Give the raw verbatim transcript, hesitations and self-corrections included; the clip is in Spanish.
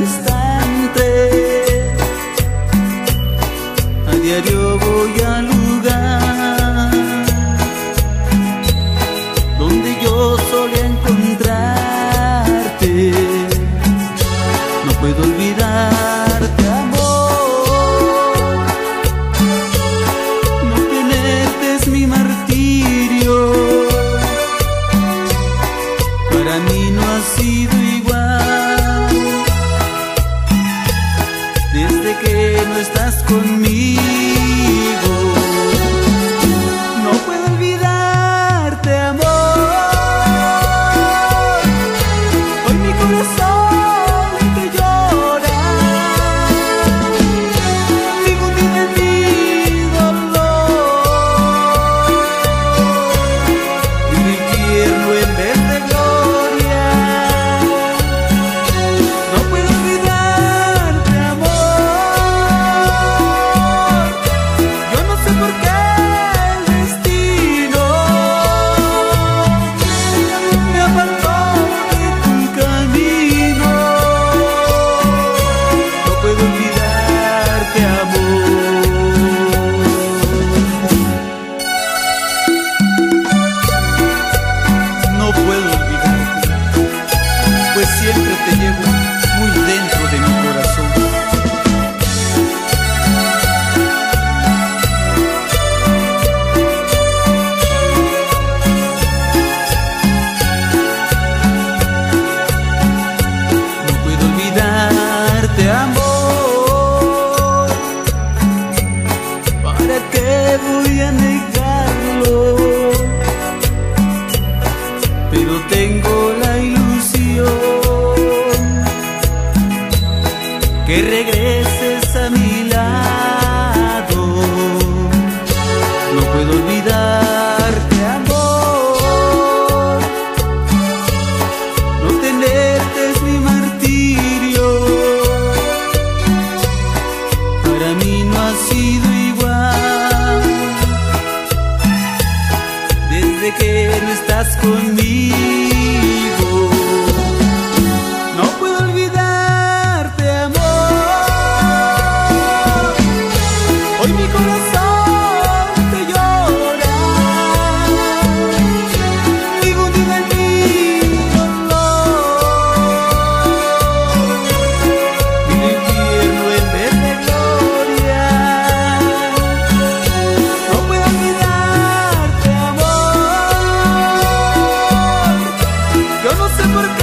instante. A diario voy al lugar donde yo solía encontrarte. No puedo olvidarte, amor. No tenerte es mi martirio. Para mí no ha sido que no estás conmigo. No puedo olvidarte, amor. Hoy mi corazón te llora. Sigo hundido en mi dolor. Mi infierno en vez de gloria. No puedo olvidarte. Siempre te llevo muy dentro de mi corazón. No puedo olvidarte, amor. ¿Para qué voy a negarlo? Pero tengo la ilusión que regreses a mi lado. No puedo olvidarte, amor. No tenerte es mi martirio. Para mí no ha sido igual desde que no estás conmigo. No puedo olvidarte, amor. No sé por qué.